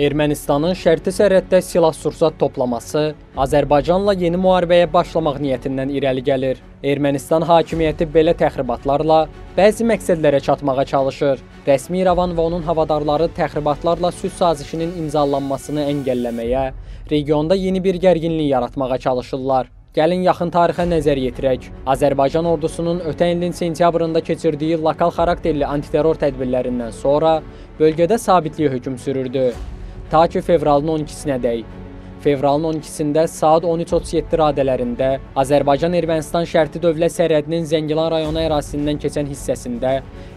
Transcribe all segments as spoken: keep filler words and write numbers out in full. Ermənistanın şərti sərhəddə silah-sursat toplaması Azərbaycanla yeni müharibəyə başlamaq niyyətindən irəli gəlir. Ermənistan hakimiyyəti belə təxribatlarla bəzi məqsədlərə çatmağa çalışır. Rəsmi İrəvan və onun havadarları təxribatlarla sülh sazişinin imzalanmasını əngəlləməyə, regionda yeni bir gərginlik yaratmağa çalışırlar. Gəlin yaxın tarixə nəzər yetirək. Azərbaycan ordusunun ötən ilin sentyabrında keçirdiyi lokal xarakterli antiterror tədbirlərindən sonra bölgədə sabitliyə hökm sürürdü. Ta ki fevralın on ikisinədək. Fevralın on ikisində saat on üç otuz yeddi radələrində Azərbaycan-Ermənistan şərti dövlət sərhədinin Zəngilan rayonu ərazisindən keçən hissəsində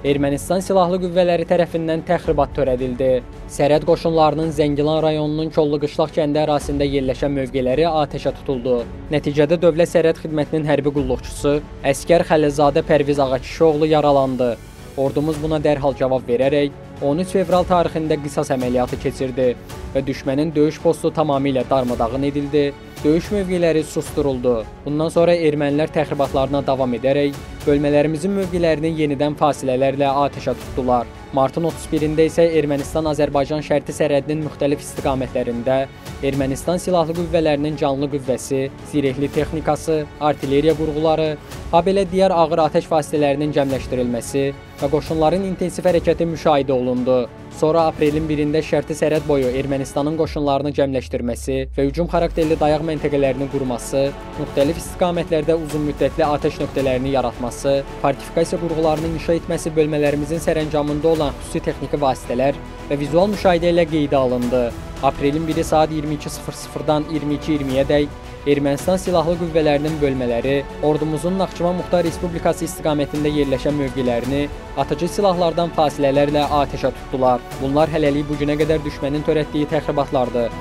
Ermənistan silahlı qüvvələri tərəfindən təxribat törədildi. Sərhəd qoşunlarının Zəngilan rayonunun Kollu-Qışlaq kəndi ərazisində yerləşən mövqeləri atəşə tutuldu. Nəticədə dövlət sərhəd xidmətinin hərbi qulluqçusu Əskər Xəlizade Perviz Ağa oğlu yaralandı. Ordumuz buna dərhal cavab verərək on üç fevral tarixində qisas əməliyyatı keçirdi və düşmənin döyüş postu tamamilə darmadağın edildi, döyüş mövqeləri susturuldu. Bundan sonra ermənilər təxribatlarına davam edərək bölmələrimizin mövqelərini yenidən fasilələrlə atəşə tutdular. Martın otuz birində isə Ermənistan-Azərbaycan şərti sərhədinin müxtəlif istiqamətlərində Ermənistan silahlı qüvvələrinin canlı qüvvəsi, zirehli texnikası, artilleriya qurğuları, habelə digər ağır atəş vasitələrinin cəmləşdirilməsi və qoşunların intensiv hərəkəti müşahidə olundu. Sonra aprelin birində şərti sərhəd boyu Ermənistanın qoşunlarını cəmləşdirməsi və hücum xarakterli dayaq məntəqələrini qurması, müxtəlif istiqamətlərdə uzun müddətli atəş nöqtələrini yaratması, fortifikasiya qurğularını inşa etməsi bölmələrimizin sərəncamında olan xüsusi texniki vasitələr və vizual müşahidə ilə qeydə alındı. Aprelin biri saat iyirmi iki sıfır sıfırdan iyirmi iki iyirmiyədək Ermənistan silahlı qüvvələrinin bölmələri ordumuzun Naxçıva Muxtar Respublikası istiqamətində yerləşən mövqelərini atıcı silahlardan fasilələrlə atəşə tutdular. Bunlar hələlik bu günə qədər düşmənin törətdiyi təxribatlardır.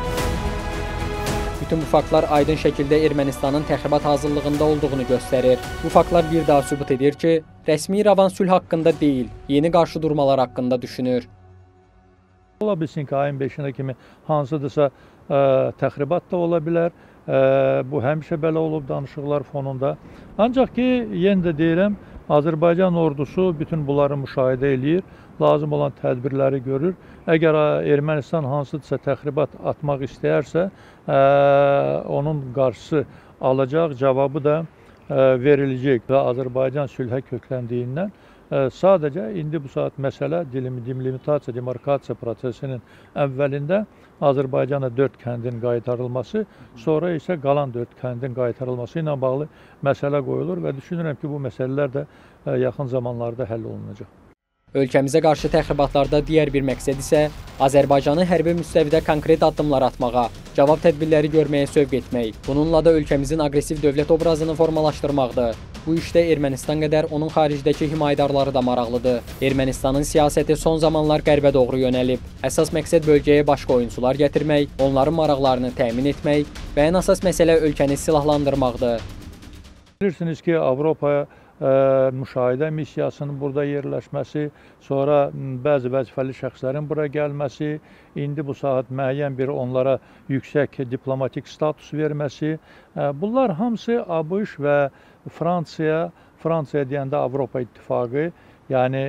Bütün bu faktlar aydın şəkildə Ermənistanın təxribat hazırlığında olduğunu göstərir. Bu faktlar bir daha sübut edir ki, rəsmi İrəvan sülh haqqında deyil, yeni qarşı durmalar haqqında düşünür. Ola bilsin ki, ayın beşinə kimi hansıdırsa təxribat da ola bilər. Bu həmişə belə olub danışıqlar fonunda. Ancaq ki, yenə də deyirəm, Azərbaycan ordusu bütün bunları müşahidə eləyir, lazım olan tədbirləri görür. Əgər Ermənistan hansıdırsa təxribat atmaq istəyərsə, onun qarşısı alacaq, cavabı da veriləcək və Azərbaycan sülhə kökləndiyindən sadəcə indi bu saat məsələ delimitasiya, demarkasiya prosesinin əvvəlində Azərbaycana dörd kəndin qaytarılması, sonra isə qalan dörd kəndin qaytarılması ilə bağlı məsələ qoyulur və düşünürəm ki, bu məsələlər də yaxın zamanlarda həll olunacaq. Ölkəmizə qarşı təxribatlarda digər bir məqsəd isə Azərbaycanı hərbi müstəvidə konkret addımlar atmağa, cavab tədbirləri görməyə sövq etmək, bununla da ölkəmizin aqressiv dövlət obrazını formalaşdırmaqdır. Bu işdə Ermənistan qədər onun xaricdəki himayədarları da maraqlıdır. Ermənistanın siyasəti son zamanlar qərbə doğru yönəlib. Əsas məqsəd bölgəyə başqa oyuncular gətirmək, onların maraqlarını təmin etmək və ən əsas məsələ ölkəni silahlandırmaqdır. Bilirsiniz ki, Avropaya müşahidə missiyasının burada yerləşməsi, sonra bəzi vəzifəli şəxslərin bura gəlməsi, indi bu saat müəyyən bir onlara yüksək diplomatik status verməsi, bunlar hamısı ABŞ və Fransiya, Fransiya deyəndə Avropa İttifaqı, yəni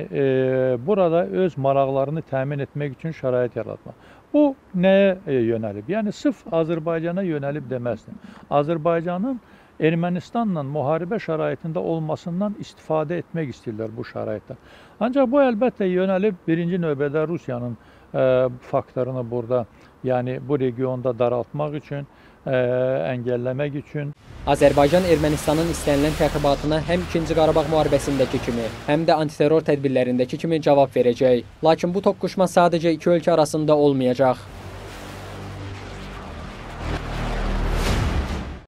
burada öz maraqlarını təmin etmək üçün şərait yaratmaq. Bu nəyə yönəlib? Yəni sırf Azərbaycana yönəlib deməzdim. Azərbaycanın Ermənistanla müharibə şəraitində olmasından istifadə etmək istəyirlər bu şəraitdən. Ancaq bu əlbəttə yönəlib birinci növbədə Rusiyanın faktörünü burada, yəni bu regionda daraltmaq üçün, əngəlləmək üçün. Azərbaycan Ermənistanın istənilən təxribatına həm ikinci Qaraqabğ müharibəsindəki kimi, həm də antiterror tədbirlərindəki kimi cavab verəcək. Lakin bu toqquşma sadəcə iki ölkə arasında olmayacaq.